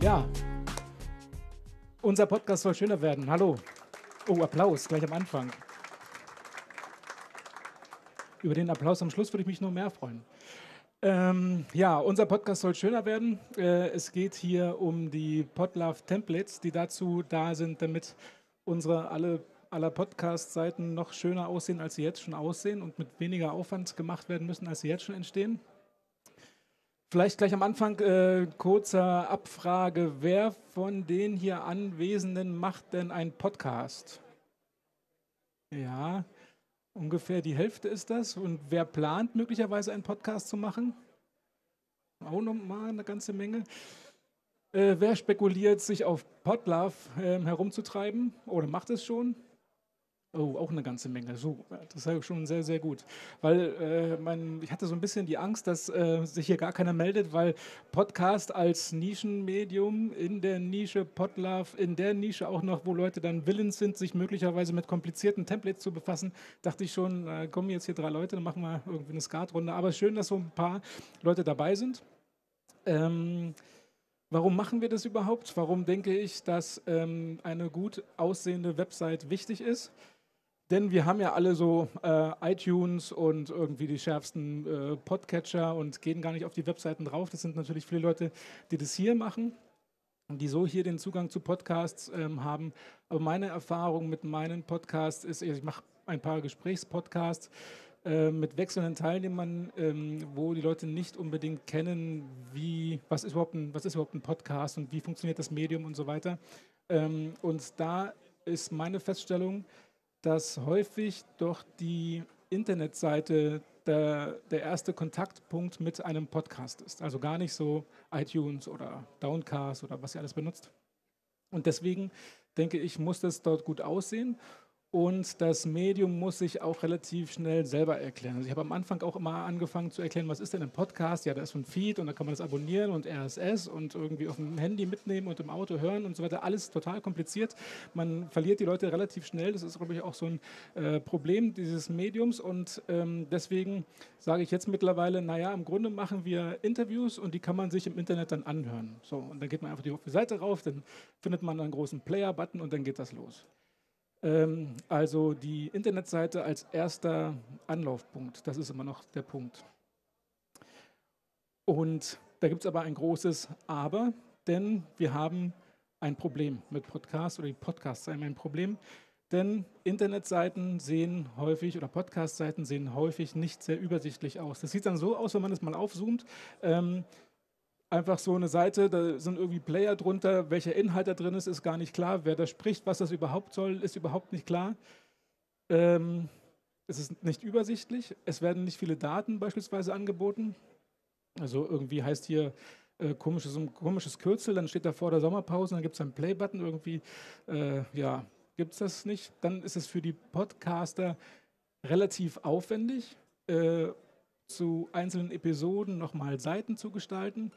Ja, unser Podcast soll schöner werden. Hallo. Oh, Applaus, gleich am Anfang. Über den Applaus am Schluss würde ich mich noch mehr freuen. Ja, unser Podcast soll schöner werden. Es geht hier um die Podlove-Templates, die dazu da sind, damit unsere aller Podcast-Seiten noch schöner aussehen, als sie jetzt schon aussehen und mit weniger Aufwand gemacht werden müssen, als sie jetzt schon entstehen. Vielleicht gleich am Anfang kurzer Abfrage. Wer von den hier Anwesenden macht denn einen Podcast? Ja, ungefähr die Hälfte ist das. Und wer plant möglicherweise einen Podcast zu machen? Auch nochmal eine ganze Menge. Wer spekuliert, sich auf Podlove herumzutreiben? Oder macht es schon? Oh, auch eine ganze Menge. So, das ist schon sehr, sehr gut. Weil ich hatte so ein bisschen die Angst, dass sich hier gar keiner meldet, weil Podcast als Nischenmedium in der Nische Podlove, in der Nische auch noch, wo Leute dann willens sind, sich möglicherweise mit komplizierten Templates zu befassen, dachte ich schon, kommen jetzt hier 3 Leute, dann machen wir irgendwie eine Skatrunde. Aber schön, dass so ein paar Leute dabei sind. Warum machen wir das überhaupt? Warum denke ich, dass eine gut aussehende Website wichtig ist? Denn wir haben ja alle so iTunes und irgendwie die schärfsten Podcatcher und gehen gar nicht auf die Webseiten drauf. Das sind natürlich viele Leute, die das hier machen und die so hier den Zugang zu Podcasts haben. Aber meine Erfahrung mit meinen Podcasts ist, ich mache ein paar Gesprächspodcasts mit wechselnden Teilnehmern, wo die Leute nicht unbedingt kennen, was ist überhaupt ein Podcast und wie funktioniert das Medium und so weiter. Und da ist meine Feststellung, dass häufig doch die Internetseite der erste Kontaktpunkt mit einem Podcast ist. Also gar nicht so iTunes oder Downcast oder was ihr alles benutzt. Und deswegen denke ich, muss das dort gut aussehen. Und das Medium muss sich auch relativ schnell selber erklären. Also ich habe am Anfang auch immer angefangen zu erklären, was ist denn ein Podcast? Ja, da ist so ein Feed und da kann man das abonnieren und RSS und irgendwie auf dem Handy mitnehmen und im Auto hören und so weiter. Alles total kompliziert. Man verliert die Leute relativ schnell. Das ist, glaube ich, auch so ein Problem dieses Mediums. Und deswegen sage ich jetzt mittlerweile, naja, im Grunde machen wir Interviews und die kann man sich im Internet dann anhören. So, und dann geht man einfach die Seite rauf, dann findet man einen großen Player-Button und dann geht das los. Also die Internetseite als erster Anlaufpunkt, das ist immer noch der Punkt. Und da gibt es aber ein großes Aber, denn wir haben ein Problem mit Podcasts, oder die Podcasts haben ein Problem, denn Internetseiten sehen häufig, oder Podcast-Seiten sehen häufig nicht sehr übersichtlich aus. Das sieht dann so aus, wenn man das mal aufzoomt, einfach so eine Seite, da sind irgendwie Player drunter, welcher Inhalt da drin ist gar nicht klar. Wer da spricht, was das überhaupt soll, ist überhaupt nicht klar. Es ist nicht übersichtlich. Es werden nicht viele Daten beispielsweise angeboten. Also irgendwie heißt hier komisches Kürzel, dann steht da vor der Sommerpause, dann gibt es einen Play-Button irgendwie. Ja, gibt es das nicht. Dann ist es für die Podcaster relativ aufwendig, zu einzelnen Episoden nochmal Seiten zu gestalten.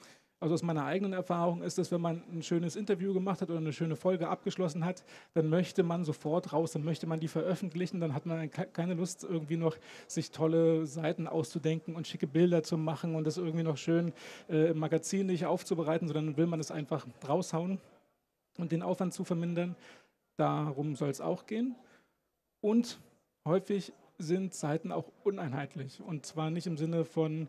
Also aus meiner eigenen Erfahrung ist es, wenn man ein schönes Interview gemacht hat oder eine schöne Folge abgeschlossen hat, dann möchte man sofort raus, dann möchte man die veröffentlichen, dann hat man keine Lust, irgendwie noch sich tolle Seiten auszudenken und schicke Bilder zu machen und das irgendwie noch schön im Magazin nicht aufzubereiten, sondern will man es einfach raushauen und den Aufwand zu vermindern. Darum soll es auch gehen. Und häufig sind Seiten auch uneinheitlich. Und zwar nicht im Sinne von,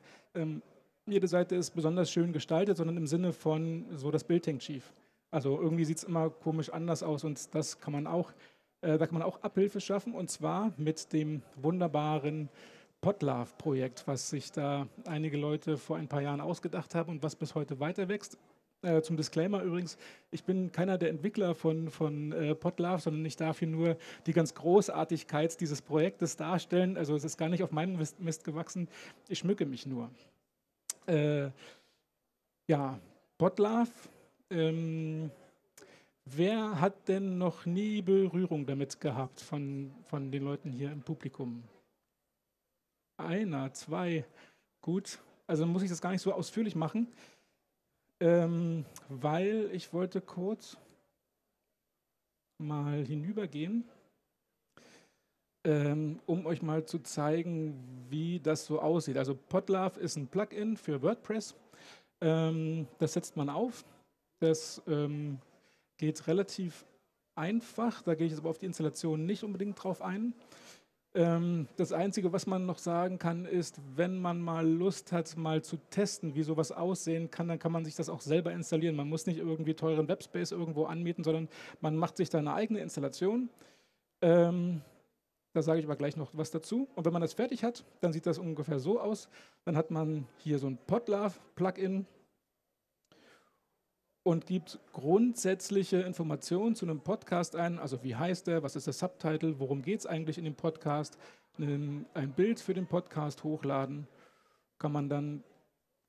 jede Seite ist besonders schön gestaltet, sondern im Sinne von, so das Bild hängt schief. Also irgendwie sieht es immer komisch anders aus und das kann man auch, da kann man auch Abhilfe schaffen, und zwar mit dem wunderbaren Podlove-Projekt, was sich da einige Leute vor ein paar Jahren ausgedacht haben und was bis heute weiter wächst. Zum Disclaimer übrigens, ich bin keiner der Entwickler von Podlove, sondern ich darf hier nur die ganz Großartigkeit dieses Projektes darstellen. Also es ist gar nicht auf meinem Mist gewachsen, ich schmücke mich nur. Ja, Podlove, wer hat denn noch nie Berührung damit gehabt von den Leuten hier im Publikum? Einer, zwei, gut, also muss ich das gar nicht so ausführlich machen. Weil ich wollte kurz mal hinübergehen, um euch mal zu zeigen, wie das so aussieht. Also Podlove ist ein Plugin für WordPress. Das setzt man auf. Das geht relativ einfach, da gehe ich jetzt aber auf die Installation nicht unbedingt drauf ein. Das Einzige, was man noch sagen kann, ist, wenn man mal Lust hat, mal zu testen, wie sowas aussehen kann, dann kann man sich das auch selber installieren. Man muss nicht irgendwie teuren Webspace irgendwo anmieten, sondern man macht sich da eine eigene Installation. Da sage ich aber gleich noch was dazu. Und wenn man das fertig hat, dann sieht das ungefähr so aus. Dann hat man hier so ein Podlove-Plugin und gibt grundsätzliche Informationen zu einem Podcast ein, also wie heißt der, was ist der Subtitle, worum geht es eigentlich in dem Podcast, ein Bild für den Podcast hochladen, kann man dann,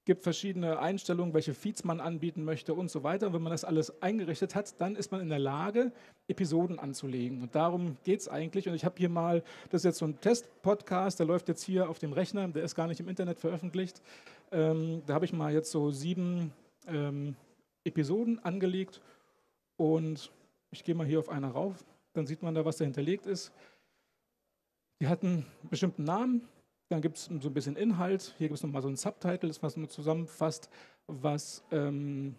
gibt verschiedene Einstellungen, welche Feeds man anbieten möchte und so weiter. Und wenn man das alles eingerichtet hat, dann ist man in der Lage, Episoden anzulegen. Und darum geht es eigentlich. Und ich habe hier mal, das ist jetzt so ein Test-Podcast, der läuft jetzt hier auf dem Rechner, der ist gar nicht im Internet veröffentlicht. Da habe ich mal jetzt so 7 Episoden angelegt und ich gehe mal hier auf einer rauf, dann sieht man da, was da hinterlegt ist. Die hatten einen bestimmten Namen, dann gibt es so ein bisschen Inhalt, hier gibt es nochmal so einen Subtitle, das was nur zusammenfasst, was in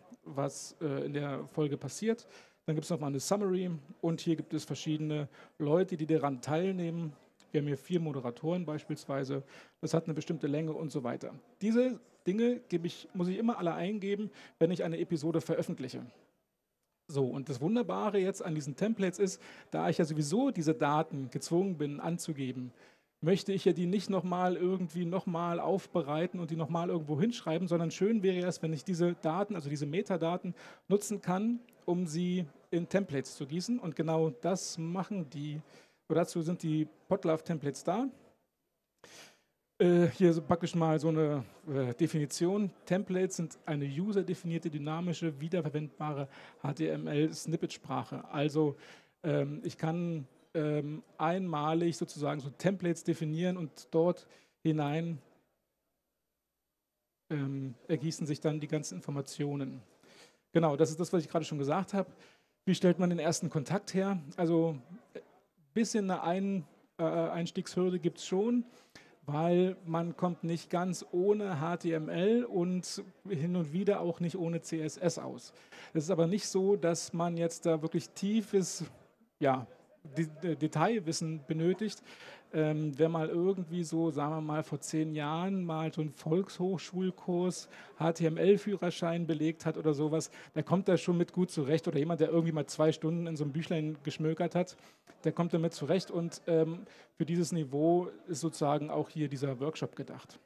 der Folge passiert. Dann gibt es nochmal eine Summary und hier gibt es verschiedene Leute, die daran teilnehmen. Wir haben hier 4 Moderatoren beispielsweise, das hat eine bestimmte Länge und so weiter. Diese Dinge muss ich immer alle eingeben, wenn ich eine Episode veröffentliche. So, und das Wunderbare jetzt an diesen Templates ist, da ich ja sowieso diese Daten gezwungen bin anzugeben, möchte ich ja die nicht nochmal irgendwie aufbereiten und die nochmal irgendwo hinschreiben, sondern schön wäre es, wenn ich diese Daten, also diese Metadaten, nutzen kann, um sie in Templates zu gießen. Und genau das machen die. Dazu sind die Podlove-Templates da. Hier so praktisch mal so eine Definition. Templates sind eine user-definierte, dynamische, wiederverwendbare HTML-Snippet-Sprache. Also ich kann einmalig sozusagen so Templates definieren und dort hinein ergießen sich dann die ganzen Informationen. Genau, das ist das, was ich gerade schon gesagt habe. Wie stellt man den ersten Kontakt her? Also bisschen eine Einstiegshürde gibt es schon, weil man kommt nicht ganz ohne HTML und hin und wieder auch nicht ohne CSS aus. Es ist aber nicht so, dass man jetzt da wirklich tiefes Detailwissen benötigt. Wer mal irgendwie so, sagen wir mal, vor 10 Jahren mal so einen Volkshochschulkurs, HTML-Führerschein belegt hat oder sowas, der kommt da schon mit gut zurecht. Oder jemand, der irgendwie mal 2 Stunden in so einem Büchlein geschmökert hat, der kommt damit zurecht. Und für dieses Niveau ist sozusagen auch hier dieser Workshop gedacht.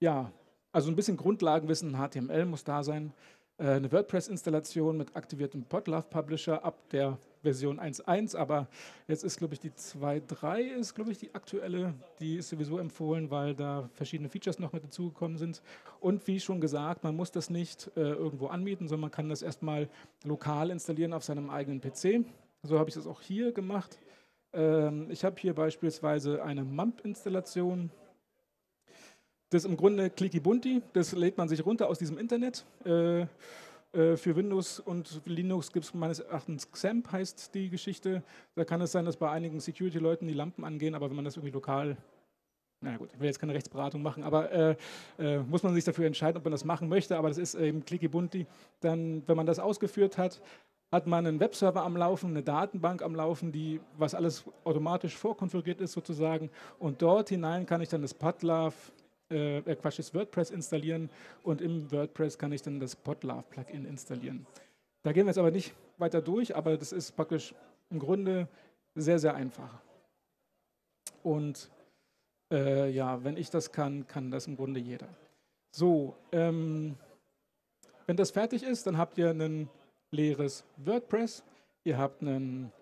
Ja, also ein bisschen Grundlagenwissen in HTML muss da sein. Eine WordPress-Installation mit aktiviertem Podlove-Publisher ab der Version 1.1, aber jetzt ist, glaube ich, die 2.3 ist, glaube ich, die aktuelle. Die ist sowieso empfohlen, weil da verschiedene Features noch mit dazugekommen sind. Und wie schon gesagt, man muss das nicht irgendwo anmieten, sondern man kann das erstmal lokal installieren auf seinem eigenen PC. So habe ich das auch hier gemacht. Ich habe hier beispielsweise eine MAMP-Installation. Das ist im Grunde Clicky-Bunty, das lädt man sich runter aus diesem Internet. Für Windows und Linux gibt es meines Erachtens XAMPP, heißt die Geschichte. Da kann es sein, dass bei einigen Security-Leuten die Lampen angehen, aber wenn man das irgendwie lokal, na gut, ich will jetzt keine Rechtsberatung machen, aber muss man sich dafür entscheiden, ob man das machen möchte, aber das ist eben Clicky-Bunty. Dann, wenn man das ausgeführt hat, hat man einen Webserver am Laufen, eine Datenbank am Laufen, die, was alles automatisch vorkonfiguriert ist sozusagen, und dort hinein kann ich dann das Podlove, das WordPress installieren, und im WordPress kann ich dann das Podlove-Plugin installieren. Da gehen wir jetzt aber nicht weiter durch, aber das ist praktisch im Grunde sehr, sehr einfach. Und ja, wenn ich das kann, kann das im Grunde jeder. So, wenn das fertig ist, dann habt ihr ein leeres WordPress, ihr habt ein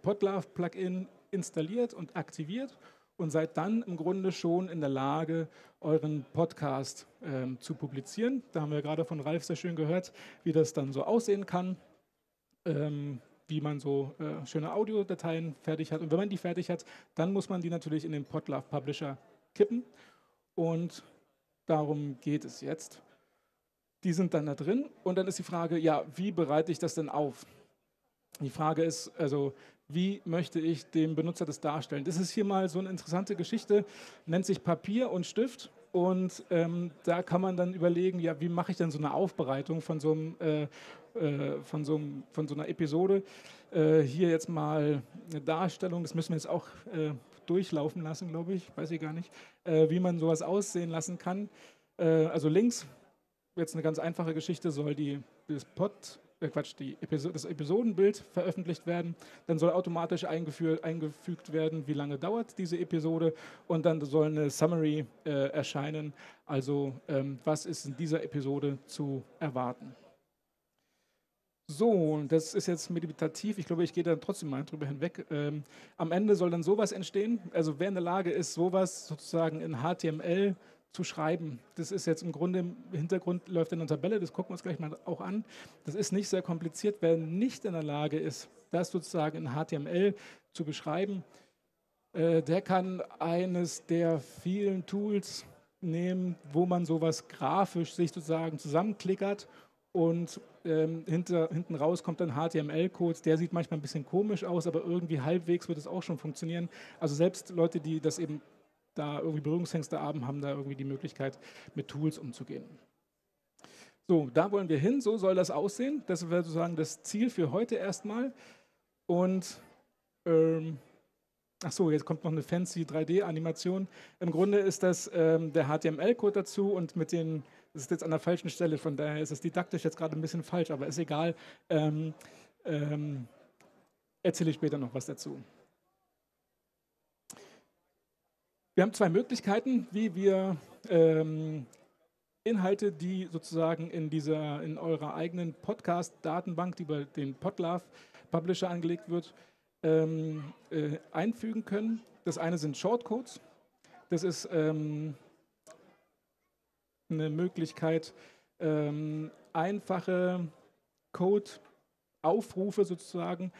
Podlove-Plugin installiert und aktiviert und seid dann im Grunde schon in der Lage, euren Podcast zu publizieren. Da haben wir gerade von Ralf sehr schön gehört, wie das dann so aussehen kann, wie man so schöne Audiodateien fertig hat. Und wenn man die fertig hat, dann muss man die natürlich in den Podlove Publisher kippen. Und darum geht es jetzt. Die sind dann da drin. Und dann ist die Frage, ja, wie bereite ich das denn auf? Die Frage ist, also, wie möchte ich dem Benutzer das darstellen? Das ist hier mal so eine interessante Geschichte, nennt sich Papier und Stift. Und da kann man dann überlegen, ja, wie mache ich denn so eine Aufbereitung von so einem von so einer Episode. Hier jetzt mal eine Darstellung, das müssen wir jetzt auch durchlaufen lassen, glaube ich, weiß ich gar nicht, wie man sowas aussehen lassen kann. Also links, jetzt eine ganz einfache Geschichte, soll das Episodenbild veröffentlicht werden, dann soll automatisch eingefügt werden, wie lange dauert diese Episode, und dann soll eine Summary erscheinen, also was ist in dieser Episode zu erwarten. So, das ist jetzt meditativ, ich glaube, ich gehe dann trotzdem mal drüber hinweg. Am Ende soll dann sowas entstehen, also wer in der Lage ist, sowas sozusagen in HTML zu schreiben. Das ist jetzt im Grunde, im Hintergrund läuft eine Tabelle, das gucken wir uns gleich mal auch an. Das ist nicht sehr kompliziert. Wer nicht in der Lage ist, das sozusagen in HTML zu beschreiben, der kann eines der vielen Tools nehmen, wo man sowas grafisch sich sozusagen zusammenklickert und hinten raus kommt dann HTML-Code. Der sieht manchmal ein bisschen komisch aus, aber irgendwie halbwegs wird es auch schon funktionieren. Also selbst Leute, die das eben da irgendwie Berührungsängste haben da irgendwie die Möglichkeit, mit Tools umzugehen. So, da wollen wir hin, so soll das aussehen. Das wäre sozusagen das Ziel für heute erstmal. Und, ach so, jetzt kommt noch eine fancy 3D-Animation. Im Grunde ist das der HTML-Code dazu und mit den, das ist jetzt an der falschen Stelle, von daher ist es didaktisch jetzt gerade ein bisschen falsch, aber ist egal. Erzähle ich später noch was dazu. Wir haben zwei Möglichkeiten, wie wir Inhalte, die sozusagen in eurer eigenen Podcast-Datenbank, die über den Podlove Publisher angelegt wird, einfügen können. Das eine sind Shortcodes. Das ist eine Möglichkeit, einfache Code-Aufrufe sozusagen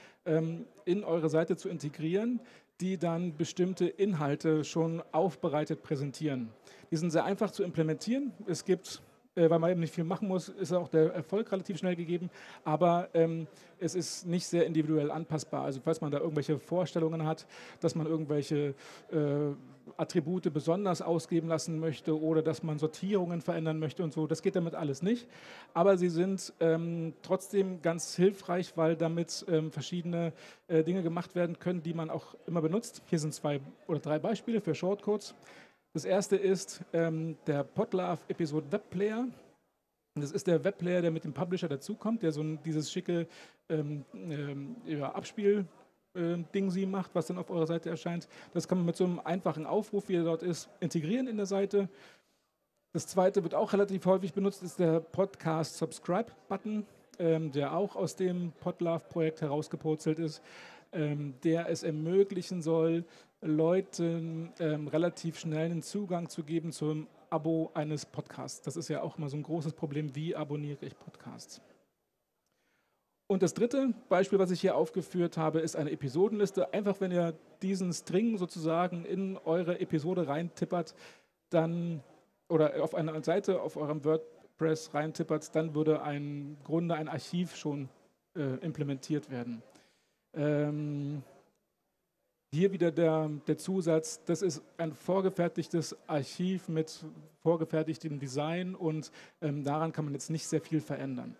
in eure Seite zu integrieren, die dann bestimmte Inhalte schon aufbereitet präsentieren. Die sind sehr einfach zu implementieren. Es gibt, weil man eben nicht viel machen muss, ist auch der Erfolg relativ schnell gegeben, aber es ist nicht sehr individuell anpassbar. Also falls man da irgendwelche Vorstellungen hat, dass man irgendwelche Attribute besonders ausgeben lassen möchte oder dass man Sortierungen verändern möchte und so, das geht damit alles nicht. Aber sie sind trotzdem ganz hilfreich, weil damit verschiedene Dinge gemacht werden können, die man auch immer benutzt. Hier sind 2 oder 3 Beispiele für Shortcodes. Das erste ist der Podlove-Episode Webplayer. Das ist der Webplayer, der mit dem Publisher dazukommt, der so dieses schicke Abspiel Ding sie macht, was dann auf eurer Seite erscheint. Das kann man mit so einem einfachen Aufruf, wie er dort ist, integrieren in der Seite. Das zweite wird auch relativ häufig benutzt, ist der Podcast Subscribe Button, der auch aus dem Podlove-Projekt herausgepurzelt ist, der es ermöglichen soll, Leuten relativ schnell einen Zugang zu geben zum Abo eines Podcasts. Das ist ja auch immer so ein großes Problem, wie abonniere ich Podcasts? Und das dritte Beispiel, was ich hier aufgeführt habe, ist eine Episodenliste. Einfach, wenn ihr diesen String sozusagen in eure Episode reintippert, dann, oder auf eine Seite auf eurem WordPress reintippert, dann würde im Grunde ein Archiv schon implementiert werden. Hier wieder der Zusatz, das ist ein vorgefertigtes Archiv mit vorgefertigtem Design und daran kann man jetzt nicht sehr viel verändern.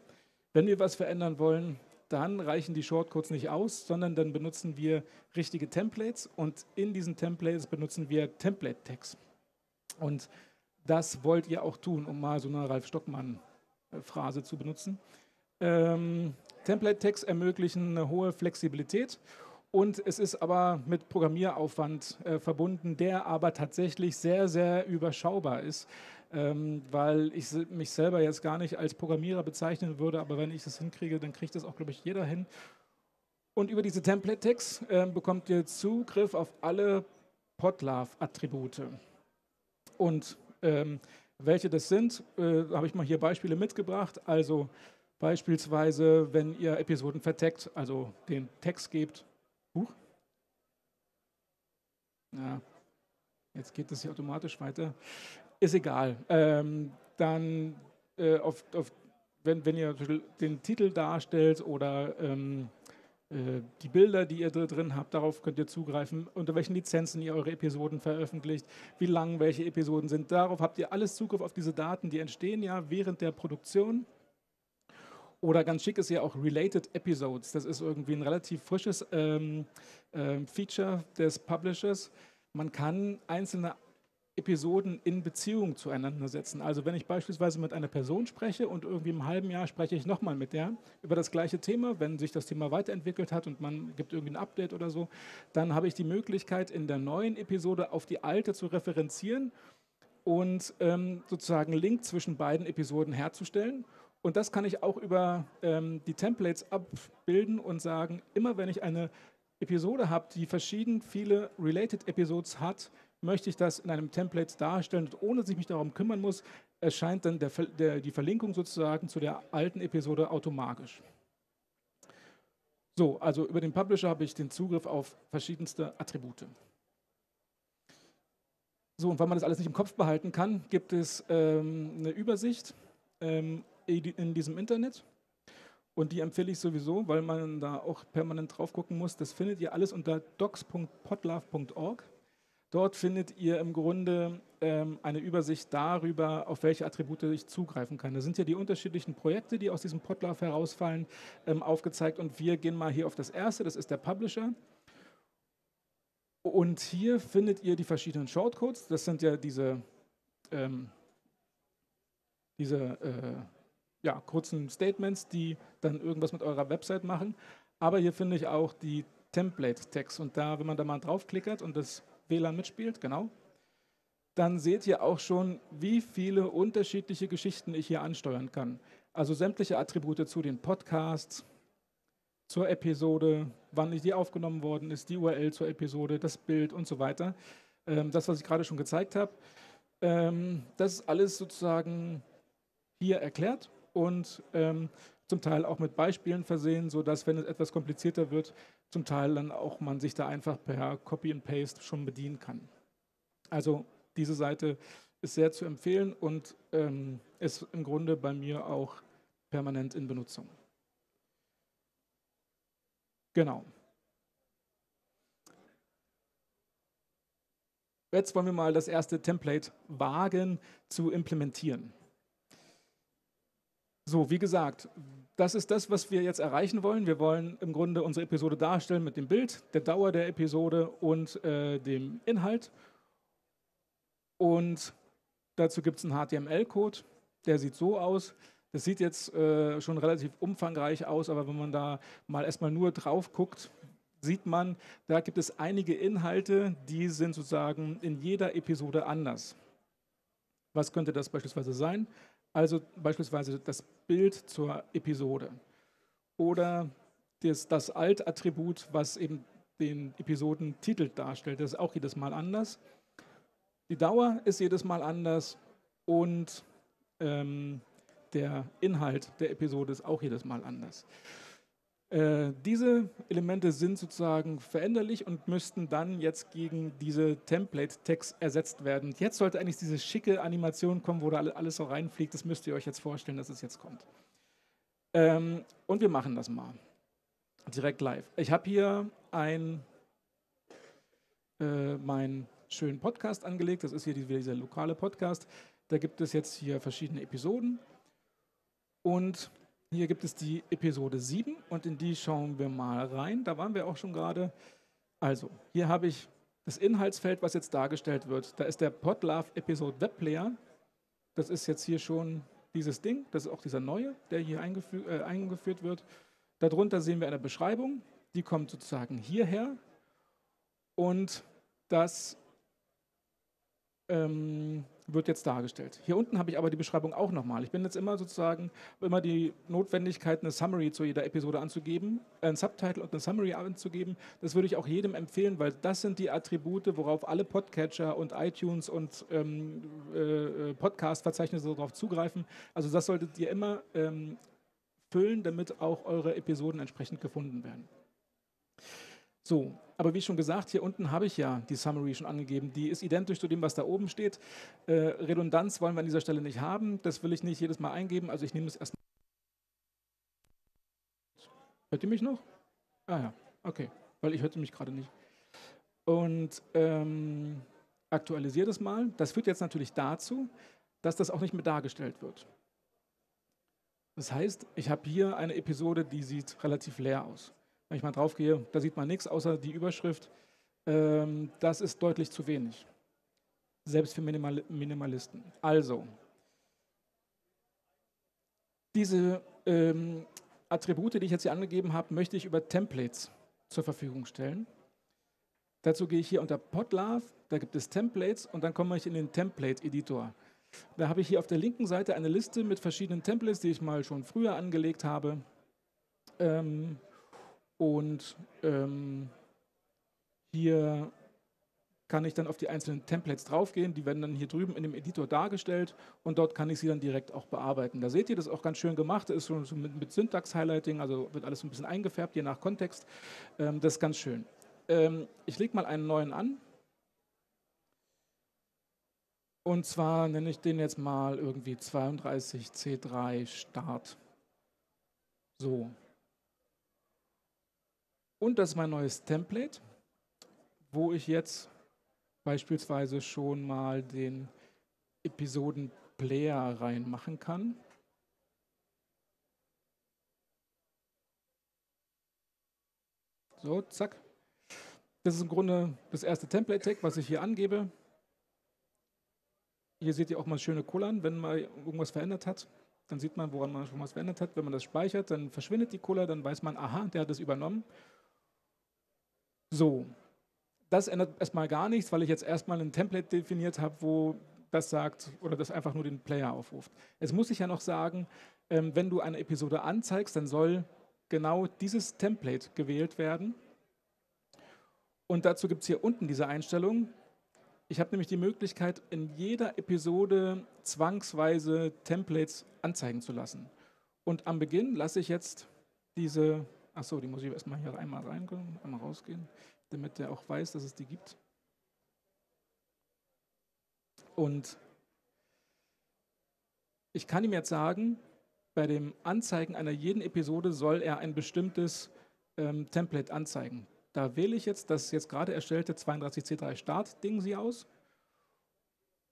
Wenn wir was verändern wollen, dann reichen die Shortcodes nicht aus, sondern dann benutzen wir richtige Templates und in diesen Templates benutzen wir Template-Tags. Und das wollt ihr auch tun, um mal so eine Ralf-Stockmann-Phrase zu benutzen. Template-Tags ermöglichen eine hohe Flexibilität und es ist aber mit Programmieraufwand verbunden, der aber tatsächlich sehr, sehr überschaubar ist. Weil ich mich selber jetzt gar nicht als Programmierer bezeichnen würde, aber wenn ich das hinkriege, dann kriegt das auch, glaube ich, jeder hin. Und über diese Template-Tags bekommt ihr Zugriff auf alle Podlove-Attribute. Und welche das sind, habe ich mal hier Beispiele mitgebracht. Also beispielsweise, wenn ihr Episoden vertaggt, also den Text gebt. Ja, jetzt geht das hier automatisch weiter. Ist egal. Dann, wenn ihr den Titel darstellt oder die Bilder, die ihr drin habt, darauf könnt ihr zugreifen, unter welchen Lizenzen ihr eure Episoden veröffentlicht, wie lang welche Episoden sind. Darauf habt ihr alles Zugriff auf diese Daten, die entstehen ja während der Produktion. Oder ganz schick ist ja auch Related Episodes. Das ist irgendwie ein relativ frisches Feature des Publishers. Man kann einzelne Episoden in Beziehung zueinander setzen. Also wenn ich beispielsweise mit einer Person spreche und irgendwie im halben Jahr spreche ich nochmal mit der über das gleiche Thema, wenn sich das Thema weiterentwickelt hat und man gibt irgendwie ein Update oder so, dann habe ich die Möglichkeit, in der neuen Episode auf die alte zu referenzieren und sozusagen einen Link zwischen beiden Episoden herzustellen. Und das kann ich auch über die Templates abbilden und sagen, immer wenn ich eine Episode habe, die verschieden viele Related Episodes hat, möchte ich das in einem Template darstellen, ohne dass ich mich darum kümmern muss, erscheint dann die Verlinkung sozusagen zu der alten Episode automatisch. So, also über den Publisher habe ich den Zugriff auf verschiedenste Attribute. So, und weil man das alles nicht im Kopf behalten kann, gibt es eine Übersicht in diesem Internet. Und die empfehle ich sowieso, weil man da auch permanent drauf gucken muss. Das findet ihr alles unter docs.podlove.org. Dort findet ihr im Grunde eine Übersicht darüber, auf welche Attribute ich zugreifen kann. Da sind ja die unterschiedlichen Projekte, die aus diesem Podlove herausfallen, aufgezeigt. Und wir gehen mal hier auf das erste, das ist der Publisher. Und hier findet ihr die verschiedenen Shortcodes. Das sind ja diese kurzen Statements, die dann irgendwas mit eurer Website machen. Aber hier finde ich auch die Template-Tags. Und da, wenn man da mal draufklickert und das WLAN mitspielt, genau, dann seht ihr auch schon, wie viele unterschiedliche Geschichten ich hier ansteuern kann. Also sämtliche Attribute zu den Podcasts, zur Episode, wann die aufgenommen worden ist, die URL zur Episode, das Bild und so weiter. Das, was ich gerade schon gezeigt habe, das ist alles sozusagen hier erklärt und zum Teil auch mit Beispielen versehen, sodass, wenn es etwas komplizierter wird, zum Teil dann auch man sich da einfach per Copy and Paste schon bedienen kann. Also diese Seite ist sehr zu empfehlen und ist im Grunde bei mir auch permanent in Benutzung. Genau. Jetzt wollen wir mal das erste Template wagen zu implementieren. So, wie gesagt, das ist das, was wir jetzt erreichen wollen. Wir wollen im Grunde unsere Episode darstellen mit dem Bild, der Dauer der Episode und dem Inhalt. Und dazu gibt es einen HTML-Code, der sieht so aus. Das sieht jetzt schon relativ umfangreich aus, aber wenn man da mal erstmal nur drauf guckt, sieht man, da gibt es einige Inhalte, die sind sozusagen in jeder Episode anders. Was könnte das beispielsweise sein? Also beispielsweise das Bild zur Episode oder das Alt-Attribut, was eben den Episodentitel darstellt. Das ist auch jedes Mal anders. Die Dauer ist jedes Mal anders und der Inhalt der Episode ist auch jedes Mal anders. Diese Elemente sind sozusagen veränderlich und müssten dann jetzt gegen diese Template-Tags ersetzt werden. Jetzt sollte eigentlich diese schicke Animation kommen, wo da alles so reinfliegt. Das müsst ihr euch jetzt vorstellen, dass es jetzt kommt. Und wir machen das mal direkt live. Ich habe hier meinen schönen Podcast angelegt. Das ist hier dieser lokale Podcast. Da gibt es jetzt hier verschiedene Episoden. Und hier gibt es die Episode 7 und in die schauen wir mal rein. Da waren wir auch schon gerade. Also, hier habe ich das Inhaltsfeld, was jetzt dargestellt wird. Da ist der Podlove Episode Webplayer. Das ist jetzt hier schon dieses Ding. Das ist auch dieser neue, der hier eingeführt wird. Darunter sehen wir eine Beschreibung. Die kommt sozusagen hierher. Und das wird jetzt dargestellt. Hier unten habe ich aber die Beschreibung auch nochmal. Ich bin jetzt immer die Notwendigkeit, eine Summary zu jeder Episode anzugeben, einen Subtitle und eine Summary anzugeben. Das würde ich auch jedem empfehlen, weil das sind die Attribute, worauf alle Podcatcher und iTunes und Podcast-Verzeichnisse darauf zugreifen. Also das solltet ihr immer füllen, damit auch eure Episoden entsprechend gefunden werden. So, aber wie schon gesagt, hier unten habe ich ja die Summary schon angegeben. Die ist identisch zu dem, was da oben steht. Redundanz wollen wir an dieser Stelle nicht haben. Das will ich nicht jedes Mal eingeben. Also ich nehme es erstmal. Hört ihr mich noch? Ah ja, okay, weil ich hörte mich gerade nicht. Und aktualisiere das mal. Das führt jetzt natürlich dazu, dass das auch nicht mehr dargestellt wird. Das heißt, ich habe hier eine Episode, die sieht relativ leer aus. Wenn ich mal drauf gehe, da sieht man nichts außer die Überschrift. Das ist deutlich zu wenig. Selbst für Minimalisten. Also, diese Attribute, die ich jetzt hier angegeben habe, möchte ich über Templates zur Verfügung stellen. Dazu gehe ich hier unter Podlove, da gibt es Templates und dann komme ich in den Template-Editor. Da habe ich hier auf der linken Seite eine Liste mit verschiedenen Templates, die ich mal schon früher angelegt habe. Hier kann ich dann auf die einzelnen Templates draufgehen, die werden dann hier drüben in dem Editor dargestellt und dort kann ich sie dann direkt auch bearbeiten. Da seht ihr, das ist auch ganz schön gemacht, ist so mit Syntax-Highlighting, also wird alles ein bisschen eingefärbt, je nach Kontext. Das ist ganz schön. Ich lege mal einen neuen an. Und zwar nenne ich den jetzt mal irgendwie 32C3 Start. So. Und das ist mein neues Template, wo ich jetzt beispielsweise schon mal den Episoden-Player reinmachen kann. So, zack. Das ist im Grunde das erste Template-Tag, was ich hier angebe. Hier seht ihr auch mal schöne Kullern, wenn man irgendwas verändert hat. Dann sieht man, woran man schon was verändert hat. Wenn man das speichert, dann verschwindet die Kuller, dann weiß man, aha, der hat das übernommen. So. Das ändert erstmal gar nichts, weil ich jetzt erstmal ein Template definiert habe, wo das sagt oder das einfach nur den Player aufruft. Jetzt muss ich ja noch sagen, wenn du eine Episode anzeigst, dann soll genau dieses Template gewählt werden. Und dazu gibt es hier unten diese Einstellung. Ich habe nämlich die Möglichkeit, in jeder Episode zwangsweise Templates anzeigen zu lassen. Und am Beginn lasse ich jetzt diese, achso, die muss ich erstmal hier einmal reingehen, einmal rausgehen, damit der auch weiß, dass es die gibt. Und ich kann ihm jetzt sagen, bei dem Anzeigen einer jeden Episode soll er ein bestimmtes Template anzeigen. Da wähle ich jetzt das jetzt gerade erstellte 32C3 Start-Ding sie aus.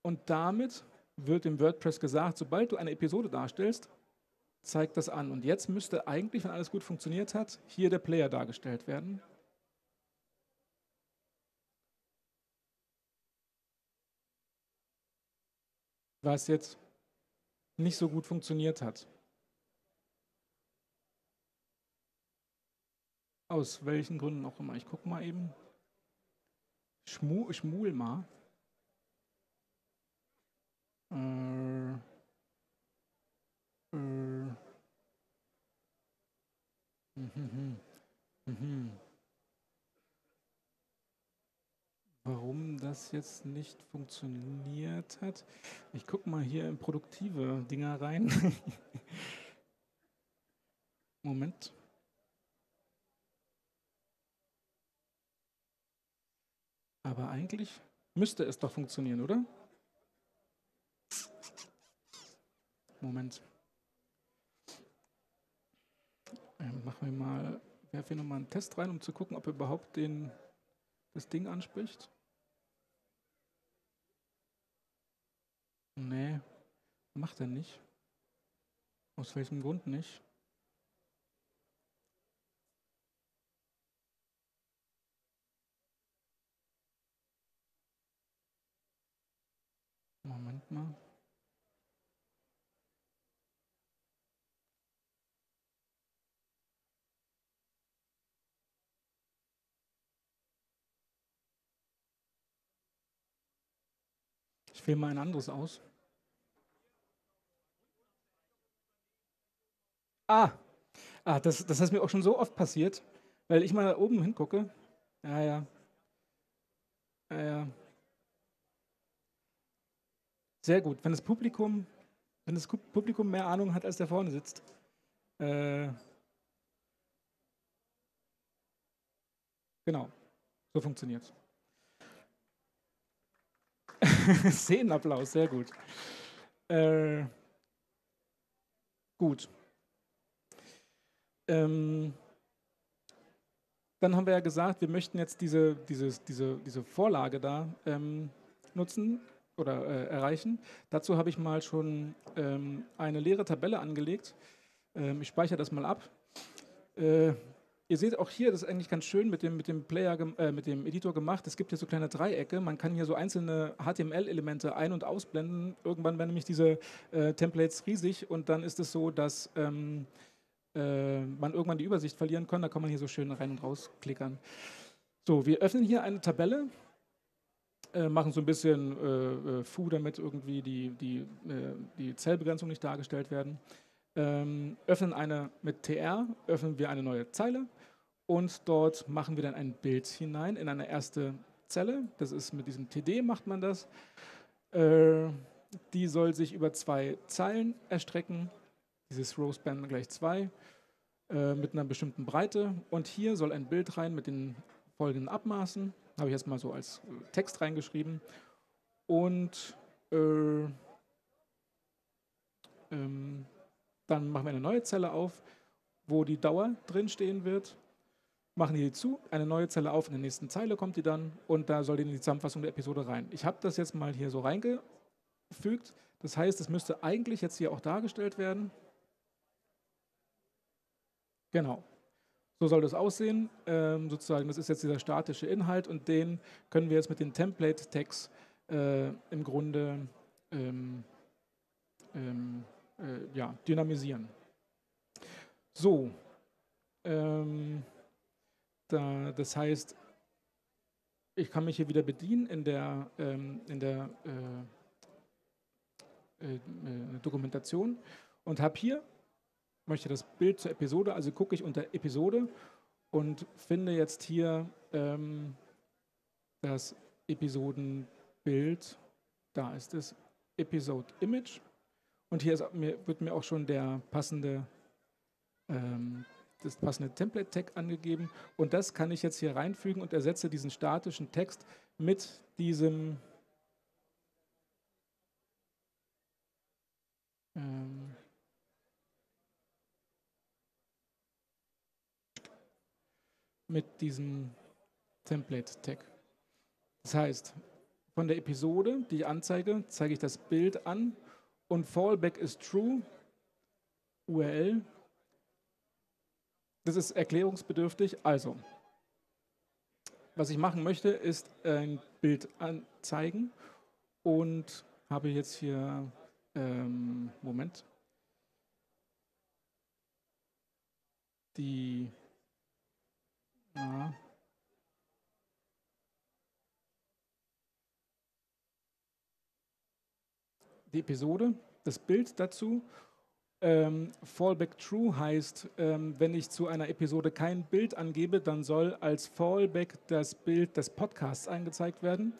Und damit wird dem WordPress gesagt, sobald du eine Episode darstellst, zeigt das an. Und jetzt müsste eigentlich, wenn alles gut funktioniert hat, hier der Player dargestellt werden. Was jetzt nicht so gut funktioniert hat. Aus welchen Gründen auch immer. Ich gucke mal eben. Schmuel mal. Warum das jetzt nicht funktioniert hat? Ich gucke mal hier in produktive Dinger rein. Moment. Aber eigentlich müsste es doch funktionieren, oder? Moment. Werfen wir nochmal einen Test rein, um zu gucken, ob er überhaupt das Ding anspricht. Nee, macht er nicht. Aus welchem Grund nicht? Moment mal. Ich wähle mal ein anderes aus. Das ist mir auch schon so oft passiert, weil ich mal da oben hingucke. Ja. Sehr gut. Wenn das Publikum mehr Ahnung hat, als der vorne sitzt. Genau. So funktioniert's. Szenenapplaus, sehr gut. Gut. dann haben wir ja gesagt, wir möchten jetzt diese Vorlage da nutzen oder erreichen. Dazu habe ich mal schon eine leere Tabelle angelegt. Ich speichere das mal ab. Ihr seht auch hier, das ist eigentlich ganz schön mit dem Editor gemacht. Es gibt hier so kleine Dreiecke. Man kann hier so einzelne HTML-Elemente ein- und ausblenden. Irgendwann werden nämlich diese Templates riesig und dann ist es so, dass man irgendwann die Übersicht verlieren kann. Da kann man hier so schön rein und raus klickern. So, wir öffnen hier eine Tabelle, machen so ein bisschen Fu, damit irgendwie die Zellbegrenzung nicht dargestellt werden. Öffnen eine mit TR, öffnen wir eine neue Zeile und dort machen wir dann ein Bild hinein in eine erste Zelle. Das ist mit diesem TD macht man das. Die soll sich über 2 Zeilen erstrecken. Dieses Rowspan gleich 2 mit einer bestimmten Breite. Und hier soll ein Bild rein mit den folgenden Abmaßen. Habe ich jetzt mal so als Text reingeschrieben. Und dann machen wir eine neue Zelle auf, wo die Dauer drin stehen wird. Machen die zu, eine neue Zelle auf, in der nächsten Zeile kommt die dann und da soll die in die Zusammenfassung der Episode rein. Ich habe das jetzt mal hier so reingefügt. Das heißt, es müsste eigentlich jetzt hier auch dargestellt werden. Genau. So soll das aussehen. Sozusagen, das ist jetzt dieser statische Inhalt und den können wir jetzt mit den Template-Tags im Grunde ja, dynamisieren. So, das heißt, ich kann mich hier wieder bedienen in der Dokumentation und habe hier, möchte das Bild zur Episode, also gucke ich unter Episode und finde jetzt hier das Episodenbild, da ist es, Episode Image. Und hier wird mir auch schon der passende, das passende Template-Tag angegeben. Und das kann ich jetzt hier reinfügen und ersetze diesen statischen Text mit diesem Template-Tag. Das heißt, von der Episode, die ich anzeige, zeige ich das Bild an. Und Fallback ist True, URL. Das ist erklärungsbedürftig. Also, was ich machen möchte, ist ein Bild anzeigen und habe jetzt hier, Moment, die, die Episode, das Bild dazu. Fallback True heißt, wenn ich zu einer Episode kein Bild angebe, dann soll als Fallback das Bild des Podcasts angezeigt werden,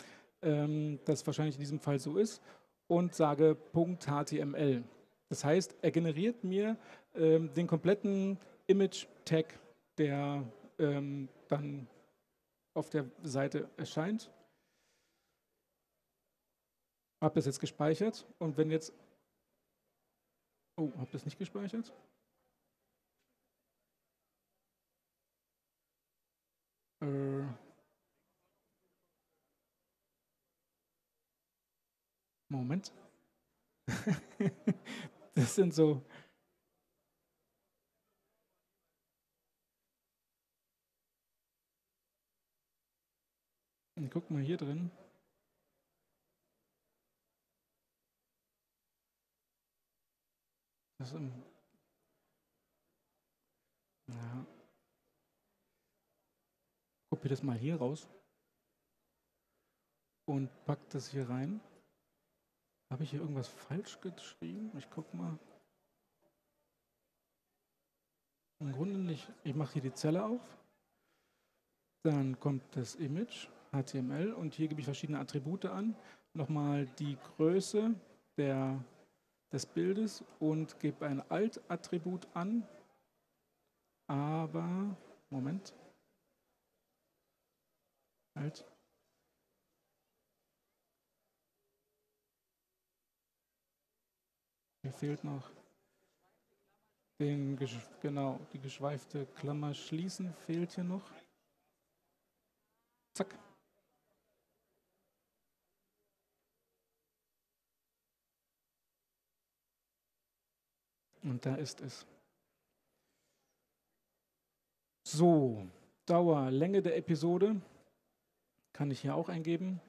das wahrscheinlich in diesem Fall so ist, und sage .html. Das heißt, er generiert mir den kompletten Image-Tag, der dann auf der Seite erscheint. Habe das jetzt gespeichert und wenn jetzt, oh, habe das nicht gespeichert? Moment. Das sind so, guck mal hier drin. Das ist, ja. Kopiere das mal hier raus und pack das hier rein. Habe ich hier irgendwas falsch geschrieben? Ich guck mal. Im Grunde nicht. Ich mache hier die Zelle auf. Dann kommt das Image, HTML, und hier gebe ich verschiedene Attribute an. Nochmal die Größe der des Bildes und gebe ein Alt-Attribut an, aber, Moment, Alt, hier fehlt noch die geschweifte Klammer schließen, fehlt hier noch, Zack. Und da ist es. So, Dauer, Länge der Episode kann ich hier auch eingeben.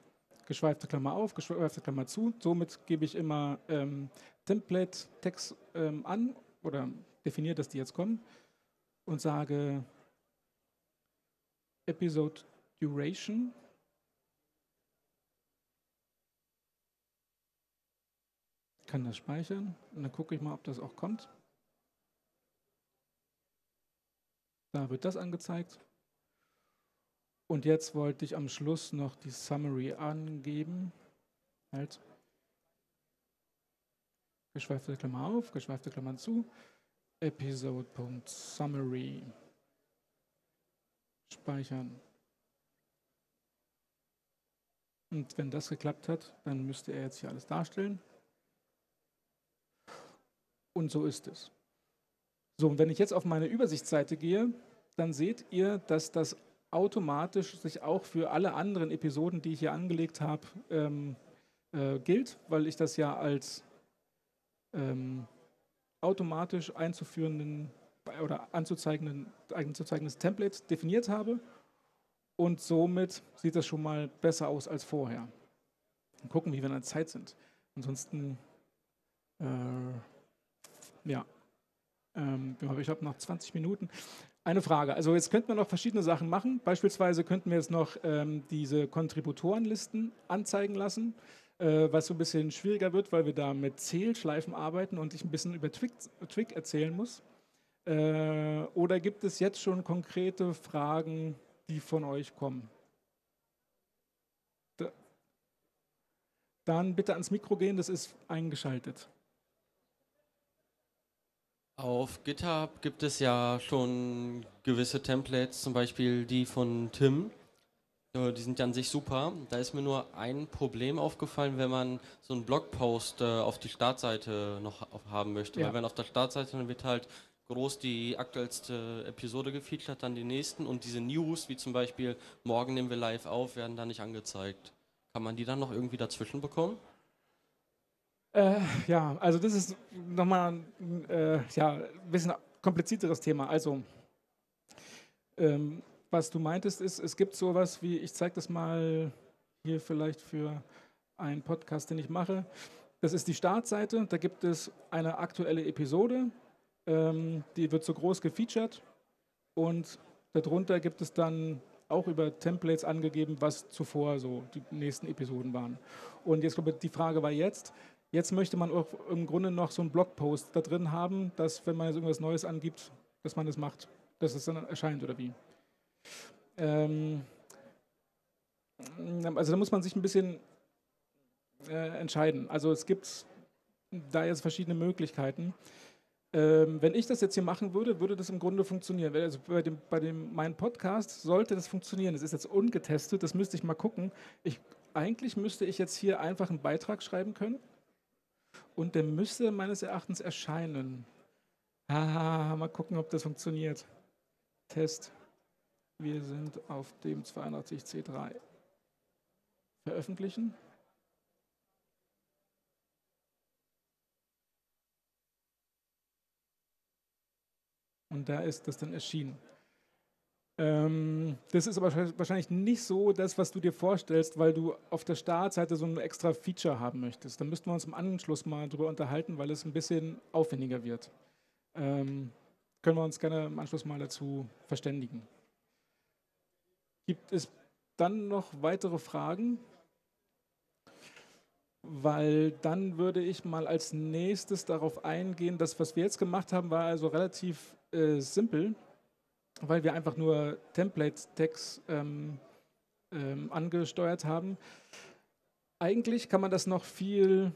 Geschweifte Klammer auf, geschweifte Klammer zu. Somit gebe ich immer Template-Tags an oder definiere, dass die jetzt kommen und sage Episode Duration. Kann das speichern und dann gucke ich mal, ob das auch kommt. Da wird das angezeigt. Und jetzt wollte ich am Schluss noch die Summary angeben. Halt. Geschweifte Klammer auf, geschweifte Klammer zu. Episode.summary. Speichern. Und wenn das geklappt hat, dann müsste er jetzt hier alles darstellen. Und so ist es. So, und wenn ich jetzt auf meine Übersichtsseite gehe, dann seht ihr, dass das automatisch sich auch für alle anderen Episoden, die ich hier angelegt habe, gilt, weil ich das ja als automatisch einzuführenden oder anzuzeigendes Template definiert habe. Und somit sieht das schon mal besser aus als vorher. Dann gucken, wie wir in der Zeit sind. Ansonsten ja, ich habe noch 20 Minuten. Eine Frage, also jetzt könnten wir noch verschiedene Sachen machen. Beispielsweise könnten wir jetzt noch diese Kontributorenlisten anzeigen lassen, was so ein bisschen schwieriger wird, weil wir da mit Zählschleifen arbeiten und ich ein bisschen über Twig erzählen muss. Oder gibt es jetzt schon konkrete Fragen, die von euch kommen? Dann bitte ans Mikro gehen, das ist eingeschaltet. Auf GitHub gibt es ja schon gewisse Templates, zum Beispiel die von Tim. Die sind ja an sich super. Da ist mir nur ein Problem aufgefallen, wenn man so einen Blogpost auf die Startseite noch haben möchte. Ja. Weil wenn auf der Startseite, dann wird halt groß die aktuellste Episode gefeatured, dann die nächsten. Und diese News, wie zum Beispiel, morgen nehmen wir live auf, werden da nicht angezeigt. Kann man die dann noch irgendwie dazwischen bekommen? Ja, also das ist nochmal ein bisschen komplizierteres Thema. Also, was du meintest ist, es gibt sowas wie, ich zeige das mal hier vielleicht für einen Podcast, den ich mache. Das ist die Startseite, da gibt es eine aktuelle Episode, die wird so groß gefeatured und darunter gibt es dann auch über Templates angegeben, was zuvor so die nächsten Episoden waren. Und jetzt, glaube ich, die Frage war jetzt, möchte man auch im Grunde noch so einen Blogpost da drin haben, dass, wenn man jetzt irgendwas Neues angibt, dass man das macht, dass es dann erscheint, oder wie? Also da muss man sich ein bisschen entscheiden. Also es gibt da jetzt verschiedene Möglichkeiten. Wenn ich das jetzt hier machen würde, würde das im Grunde funktionieren. Also meinem Podcast sollte das funktionieren. Das ist jetzt ungetestet, das müsste ich mal gucken. Eigentlich müsste ich jetzt hier einfach einen Beitrag schreiben können. Und der müsste meines Erachtens erscheinen. Mal gucken, ob das funktioniert. Test. Wir sind auf dem 82C3. Veröffentlichen. Und da ist das dann erschienen. Das ist aber wahrscheinlich nicht so das, was du dir vorstellst, weil du auf der Startseite so ein extra Feature haben möchtest. Da müssten wir uns im Anschluss mal drüber unterhalten, weil es ein bisschen aufwendiger wird. Können wir uns gerne im Anschluss mal dazu verständigen. Gibt es dann noch weitere Fragen? Weil dann würde ich mal als nächstes darauf eingehen, das, was wir jetzt gemacht haben, war also relativ simpel. Weil wir einfach nur Template-Tags angesteuert haben. Eigentlich kann man das noch viel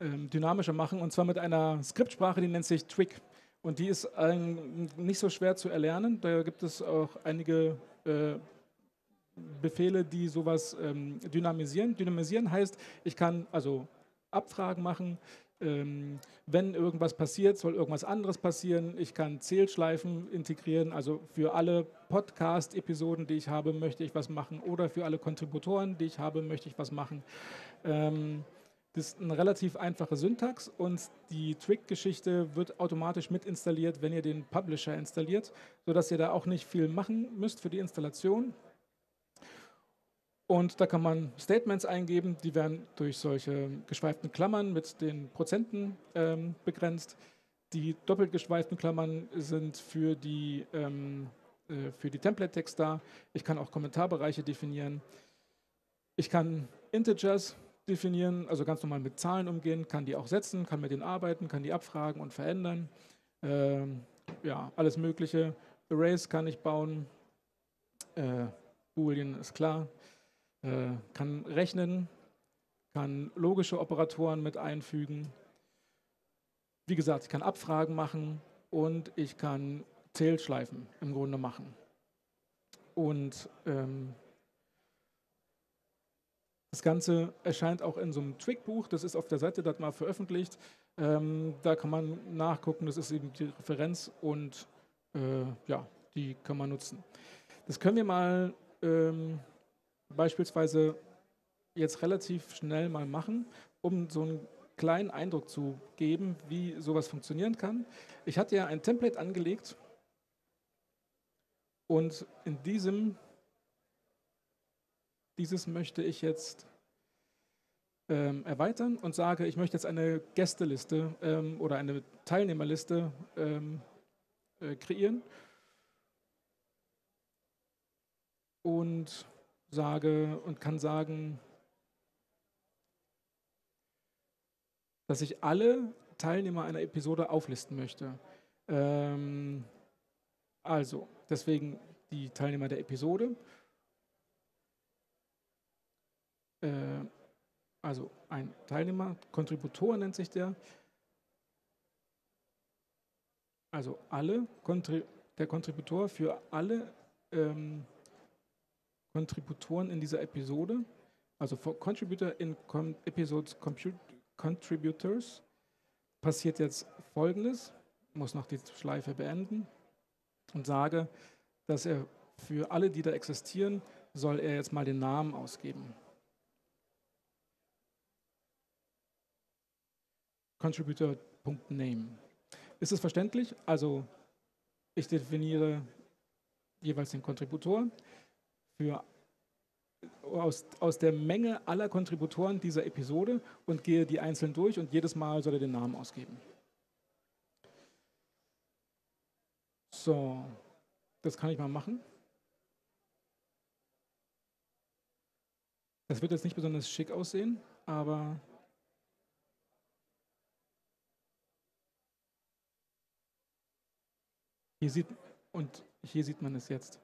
dynamischer machen, und zwar mit einer Skriptsprache, die nennt sich Twig. Und die ist nicht so schwer zu erlernen. Da gibt es auch einige Befehle, die sowas dynamisieren. Dynamisieren heißt, ich kann also Abfragen machen, wenn irgendwas passiert, soll irgendwas anderes passieren. Ich kann Zählschleifen integrieren, also für alle Podcast-Episoden, die ich habe, möchte ich was machen, oder für alle Kontributoren, die ich habe, möchte ich was machen. Das ist eine relativ einfache Syntax und die Twig-Geschichte wird automatisch mit installiert, wenn ihr den Publisher installiert, sodass ihr da auch nicht viel machen müsst für die Installation. Und da kann man Statements eingeben, die werden durch solche geschweiften Klammern mit den Prozenten begrenzt. Die doppelt geschweiften Klammern sind für die Template-Tags da. Ich kann auch Kommentarbereiche definieren. Ich kann Integers definieren, also ganz normal mit Zahlen umgehen, kann die auch setzen, kann mit denen arbeiten, kann die abfragen und verändern. Ja, alles Mögliche. Arrays kann ich bauen. Boolean ist klar. Kann rechnen, kann logische Operatoren mit einfügen. Wie gesagt, ich kann Abfragen machen und ich kann Zählschleifen im Grunde machen. Und das Ganze erscheint auch in so einem Twig-Buch, das ist auf der Seite, das hat mal veröffentlicht. Da kann man nachgucken, das ist eben die Referenz und ja, die kann man nutzen. Das können wir mal beispielsweise jetzt relativ schnell mal machen, um so einen kleinen Eindruck zu geben, wie sowas funktionieren kann. Ich hatte ja ein Template angelegt und in dieses möchte ich jetzt erweitern und sage, ich möchte jetzt eine Gästeliste oder eine Teilnehmerliste kreieren und kann sagen, dass ich alle Teilnehmer einer Episode auflisten möchte. Also, deswegen die Teilnehmer der Episode. Also ein Teilnehmer, Kontributor nennt sich der. Also alle, der Kontributor für alle Kontributoren in dieser Episode, also for Contributor in Episodes Contributors, passiert jetzt Folgendes. Ich muss noch die Schleife beenden und sage, dass er für alle, die da existieren, soll er jetzt mal den Namen ausgeben. Contributor.name. Ist es verständlich? Also ich definiere jeweils den Kontributor. Aus der Menge aller Kontributoren dieser Episode und gehe die einzeln durch und jedes Mal soll er den Namen ausgeben. So, das kann ich mal machen. Das wird jetzt nicht besonders schick aussehen, aber hier sieht man es jetzt.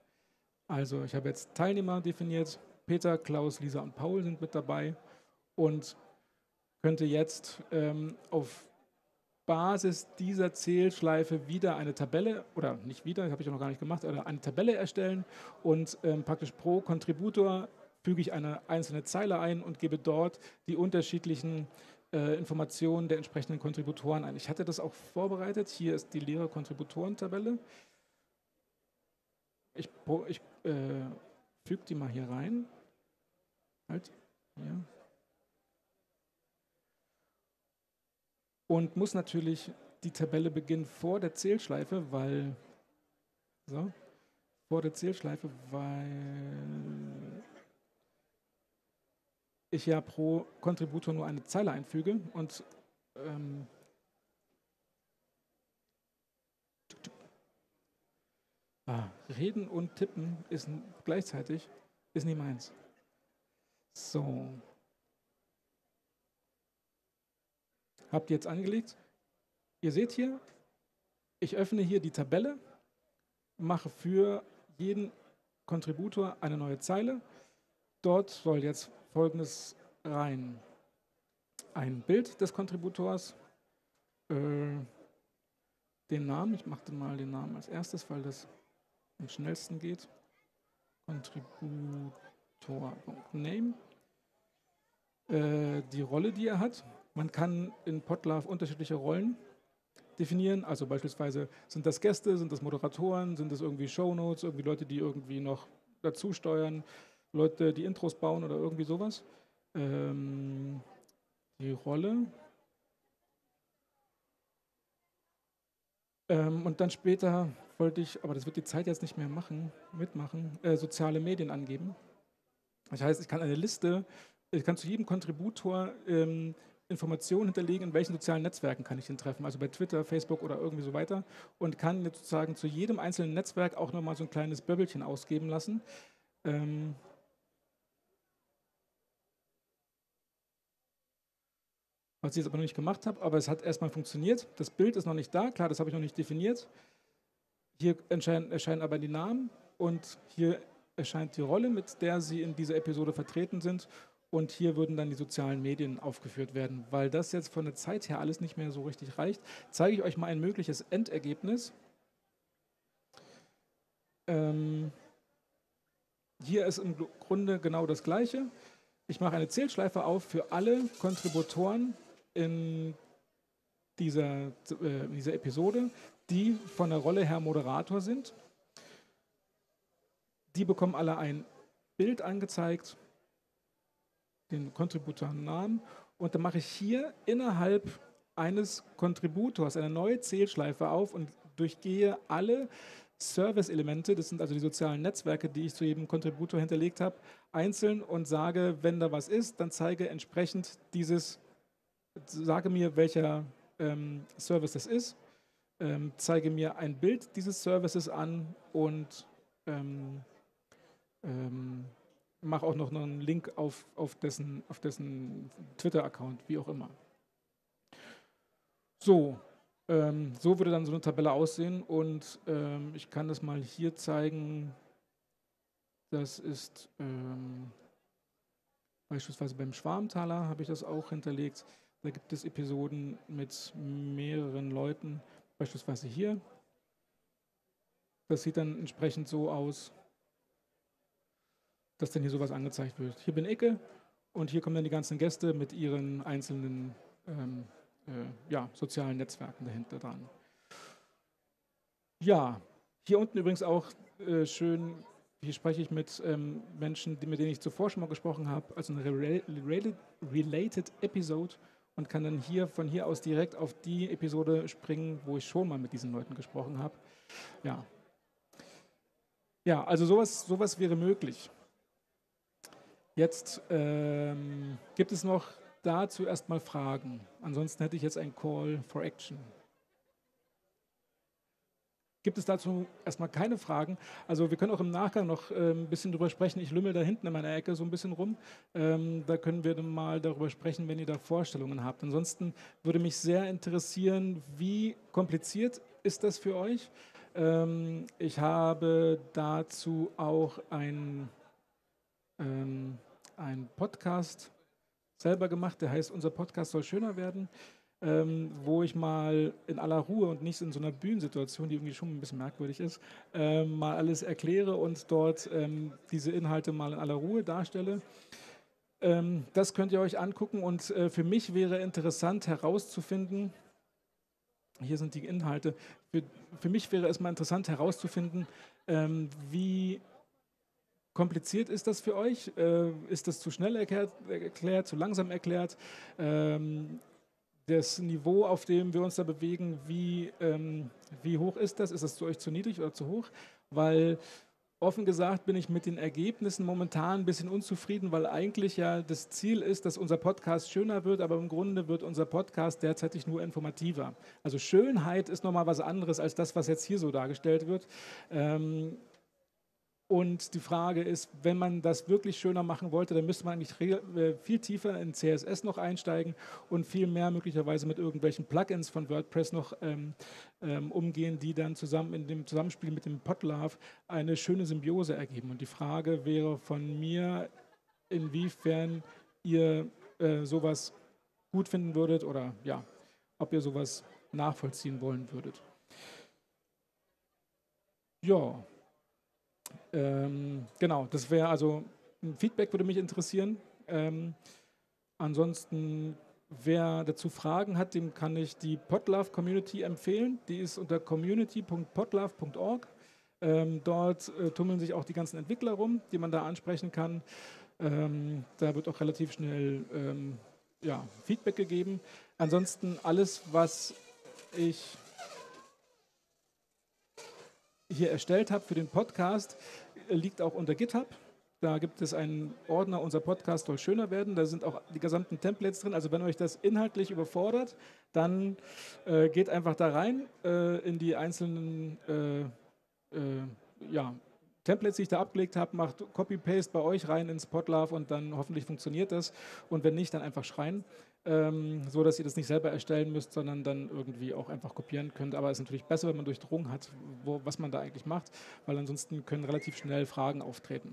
Also ich habe jetzt Teilnehmer definiert, Peter, Klaus, Lisa und Paul sind mit dabei und könnte jetzt auf Basis dieser Zählschleife wieder eine Tabelle, oder nicht wieder, habe ich auch noch gar nicht gemacht, oder eine Tabelle erstellen und praktisch pro Kontributor füge ich eine einzelne Zeile ein und gebe dort die unterschiedlichen Informationen der entsprechenden Kontributoren ein. Ich hatte das auch vorbereitet, hier ist die leere Kontributoren-Tabelle. Ich füge die mal hier rein. Halt. Ja. Und muss natürlich die Tabelle beginnen vor der Zählschleife, weil. So. Vor der Zählschleife, weil ich ja pro Kontributor nur eine Zeile einfüge und. Reden und tippen ist gleichzeitig nicht meins. So. Habt ihr jetzt angelegt? Ihr seht hier, ich öffne hier die Tabelle, mache für jeden Kontributor eine neue Zeile. Dort soll jetzt Folgendes rein. Ein Bild des Kontributors. Den Namen, ich mache mal den Namen als erstes, weil das am schnellsten geht. Contributor.name. Die Rolle, die er hat, Man kann in Podlove unterschiedliche Rollen definieren, also beispielsweise sind das Gäste, sind das Moderatoren, sind das irgendwie Shownotes, irgendwie Leute, die irgendwie noch dazu steuern, Leute, die Intros bauen oder irgendwie sowas. Die Rolle. Und dann später wollte ich, aber das wird die Zeit jetzt nicht mehr mitmachen, soziale Medien angeben. Das heißt, ich kann eine Liste, ich kann zu jedem Kontributor Informationen hinterlegen, in welchen sozialen Netzwerken kann ich den treffen, also bei Twitter, Facebook oder irgendwie so weiter, und kann jetzt sozusagen zu jedem einzelnen Netzwerk auch nochmal so ein kleines Böbbelchen ausgeben lassen. Was ich jetzt aber noch nicht gemacht habe, aber es hat erstmal funktioniert. Das Bild ist noch nicht da, klar, das habe ich noch nicht definiert. Hier erscheinen aber die Namen und hier erscheint die Rolle, mit der sie in dieser Episode vertreten sind, und hier würden dann die sozialen Medien aufgeführt werden. Weil das jetzt von der Zeit her alles nicht mehr so richtig reicht, zeige ich euch mal ein mögliches Endergebnis. Hier ist im Grunde genau das Gleiche. Ich mache eine Zählschleife auf für alle Kontributoren in dieser Episode, die von der Rolle her Moderator sind. Die bekommen alle ein Bild angezeigt, den Kontributorennamen, und dann mache ich hier innerhalb eines Kontributors eine neue Zählschleife auf und durchgehe alle Service-Elemente, das sind also die sozialen Netzwerke, die ich zu jedem Kontributor hinterlegt habe, einzeln und sage, wenn da was ist, dann zeige entsprechend dieses, sage mir, welcher Service das ist, zeige mir ein Bild dieses Services an und mache auch noch einen Link auf dessen Twitter-Account, wie auch immer. So. So würde dann so eine Tabelle aussehen, und ich kann das mal hier zeigen. Das ist beispielsweise beim Schwarmtaler habe ich das auch hinterlegt. Da gibt es Episoden mit mehreren Leuten, beispielsweise hier. Das sieht dann entsprechend so aus, dass dann hier sowas angezeigt wird. Hier bin ich, und hier kommen dann die ganzen Gäste mit ihren einzelnen ja, sozialen Netzwerken dahinter dran. Ja, hier unten übrigens auch schön, hier spreche ich mit Menschen, mit denen ich zuvor schon mal gesprochen habe, also eine related Episode, und kann dann hier von hier aus direkt auf die Episode springen, wo ich schon mal mit diesen Leuten gesprochen habe. Ja, also sowas wäre möglich. Jetzt gibt es noch dazu erstmal Fragen. Ansonsten hätte ich jetzt einen Call for Action. Gibt es dazu erstmal keine Fragen? Also wir können auch im Nachgang noch ein bisschen drüber sprechen. Ich lümmel da hinten in meiner Ecke so ein bisschen rum. Da können wir dann mal darüber sprechen, wenn ihr da Vorstellungen habt. Ansonsten würde mich sehr interessieren, wie kompliziert ist das für euch? Ich habe dazu auch einen Podcast selber gemacht, der heißt, unser Podcast soll schöner werden, wo ich mal in aller Ruhe und nicht in so einer Bühnensituation, die irgendwie schon ein bisschen merkwürdig ist, mal alles erkläre und dort diese Inhalte mal in aller Ruhe darstelle. Das könnt ihr euch angucken, und für mich wäre interessant herauszufinden, hier sind die Inhalte, für mich wäre es mal interessant herauszufinden, wie kompliziert ist das für euch? Ist das zu schnell erklärt, zu langsam erklärt? Das Niveau, auf dem wir uns da bewegen, wie hoch ist das? Ist das zu euch zu niedrig oder zu hoch? Weil offen gesagt bin ich mit den Ergebnissen momentan ein bisschen unzufrieden, weil eigentlich ja das Ziel ist, dass unser Podcast schöner wird, aber im Grunde wird unser Podcast derzeitig nur informativer. Also Schönheit ist nochmal was anderes als das, was jetzt hier so dargestellt wird. Und die Frage ist, wenn man das wirklich schöner machen wollte, dann müsste man eigentlich viel tiefer in CSS noch einsteigen und viel mehr möglicherweise mit irgendwelchen Plugins von WordPress noch umgehen, die dann zusammen in dem Zusammenspiel mit dem Podlove eine schöne Symbiose ergeben. Und die Frage wäre von mir, inwiefern ihr sowas gut finden würdet oder ja, ob ihr sowas nachvollziehen wollen würdet. Ja. Genau, das wäre also, ein Feedback würde mich interessieren. Ansonsten Wer dazu Fragen hat, dem kann ich die Podlove-Community empfehlen. Die ist unter community.podlove.org. Dort tummeln sich auch die ganzen Entwickler rum, die man da ansprechen kann. Da wird auch relativ schnell Feedback gegeben. Ansonsten alles, was ich hier erstellt habe für den Podcast, liegt auch unter GitHub. Da gibt es einen Ordner, unser Podcast soll schöner werden. Da sind auch die gesamten Templates drin. Also wenn euch das inhaltlich überfordert, dann geht einfach da rein in die einzelnen Templates, die ich da abgelegt habe, macht Copy-Paste bei euch rein ins Podlove und dann hoffentlich funktioniert das. Und wenn nicht, dann einfach schreien, so dass ihr das nicht selber erstellen müsst, sondern dann irgendwie auch einfach kopieren könnt. Aber es ist natürlich besser, wenn man durchdrungen hat, was man da eigentlich macht, weil ansonsten können relativ schnell Fragen auftreten.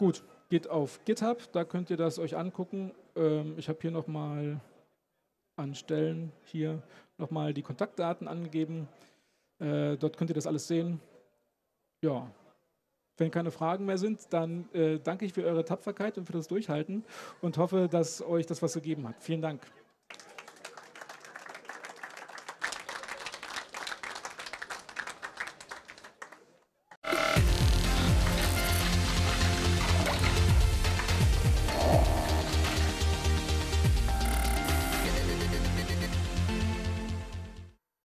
Gut, geht auf GitHub, da könnt ihr das euch angucken. Ich habe hier nochmal an Stellen hier nochmal die Kontaktdaten angegeben. Dort könnt ihr das alles sehen. Ja, wenn keine Fragen mehr sind, dann danke ich für eure Tapferkeit und für das Durchhalten und hoffe, dass euch das was gegeben hat. Vielen Dank.